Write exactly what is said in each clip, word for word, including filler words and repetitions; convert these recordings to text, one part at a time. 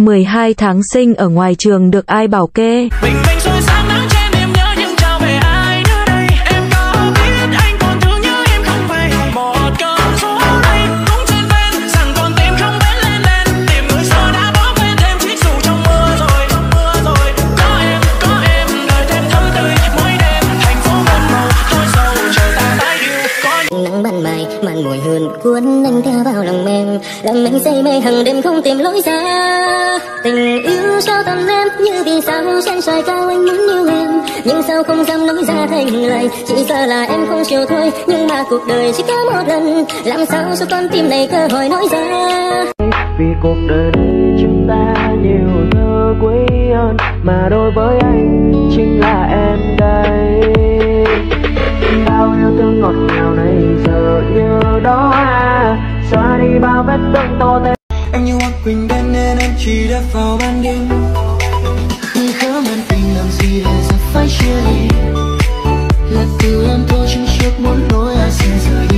mười hai tháng sinh ở ngoài trường được ai bảo kê? Mùi hương cuốn anh theo vào lòng em, làm anh say mê hàng đêm không tìm lối ra. Tình yêu sao tầm em như vì sao trên trời cao anh muốn yêu em, nhưng sao không dám nói ra thành lời. Chỉ sợ là em không chịu thôi, nhưng mà cuộc đời chỉ có một lần, làm sao cho con tim này cơ hội nói ra. Vì cuộc đời này chúng ta nhiều thứ quý hơn, mà đối với anh chính là em đây. Bao yêu thương ngọt ngào này giờ như đó à, xóa đi bao vết thương to tê. Anh như hoa quỳnh đen nên em chỉ đáp vào ban đêm. Khi khớm em tình làm gì để giờ phải chia ly, là từ em thôi chứ trước muốn nói ai sẽ rời đi.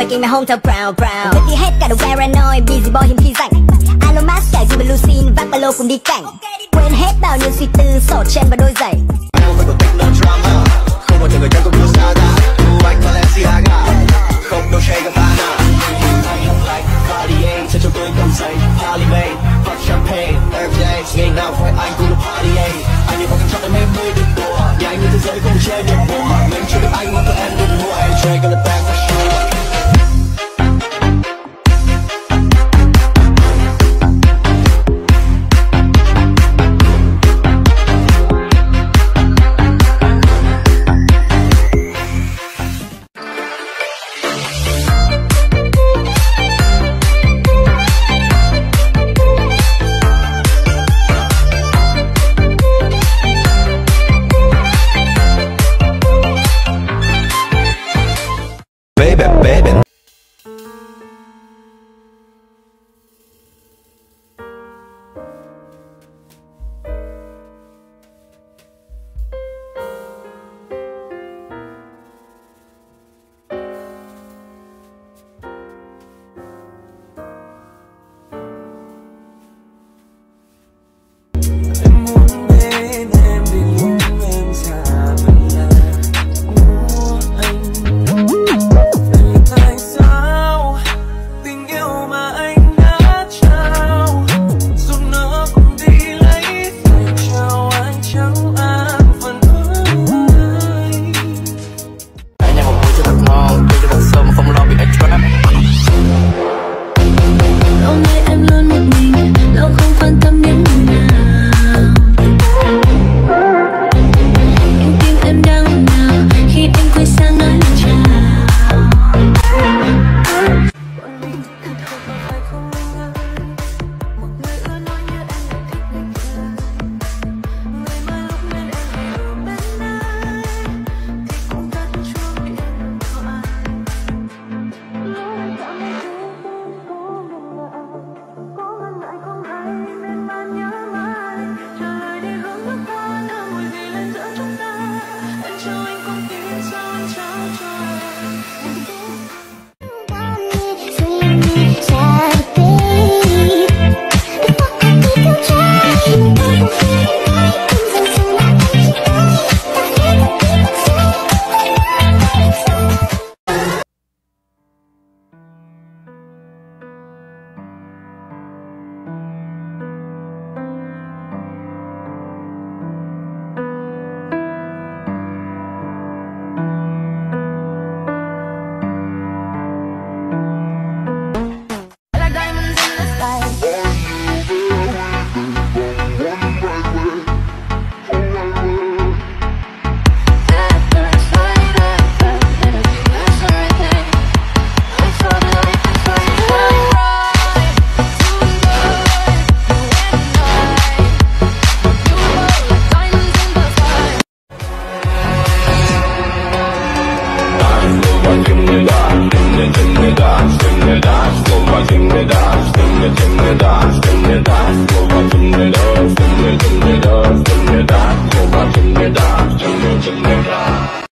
Making my hometown proud, proud. With the head got a paranoid, busy boy him khi rảnh. Alo mask cải dù bên Lucin, vác ba lô cùng đi cảnh. Quên hết bao nhiêu suy tư, sổ chen và đôi giày. Không phải cổ tích no drama, không bao giờ người thân cũng yêu xa ra. Blue like Balenciaga, không no shade Gabbana. I look like Cartier, sẽ cho tôi cầm giày. Harley May, pop champagne, every day. Ngày nào phải anh cũng là party day. Anh như có cánh chót em em mới được đùa. Nhà anh như thế giới không che được mùa. Mình chưa được anh mà tụi em được mua. Anh chơi gonna back for sure. Baby, baby. Lâu nay em luôn một mình, lâu không quan tâm đến người nào.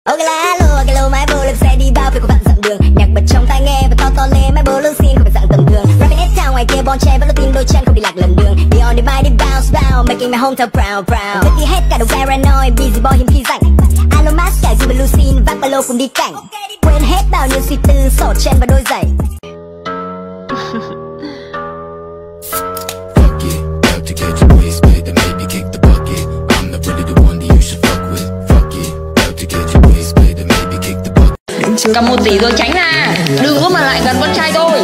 Ông lalo, alo máy bô lên xe đi bao việc của bạn dặm đường. Nhạc bật trong tai nghe và to to lên máy bô lưng xin không phải dạng tầm thường. Rapping hết town ngoài kia bon chen vẫn là tim đôi chân không bị lạc lần đường. Be on the mic đi bounce bounce, making my hometown proud proud. Thích đi hết cả đồng paranoid, busy boy hiếm khi rảnh. Alo mask cả dù mình Lucin, vác ba lô cùng đi cảnh. Quên hết bao nhiêu suy tư, sổ chen và đôi giày. Cầm một tỷ rồi tránh ra, đừng có mà lại gần con trai tôi.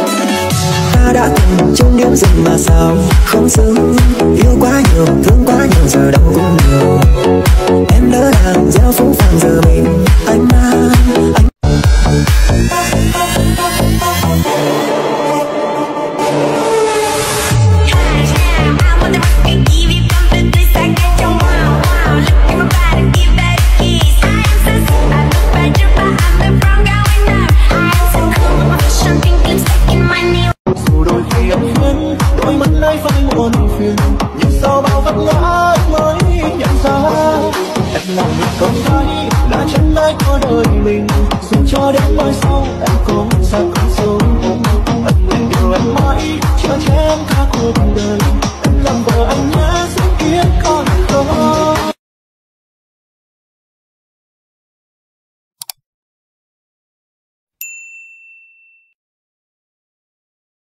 Ta đã từng trong điểm dừng mà sao không xứng. Yêu quá nhiều, thương quá nhiều, giờ đau cũng nhiều. Em lỡ làng, gieo phúng phàng giờ mình. Anh mang, anh cho đến mai sau em có xa cũng sớm anh yêu em mãi.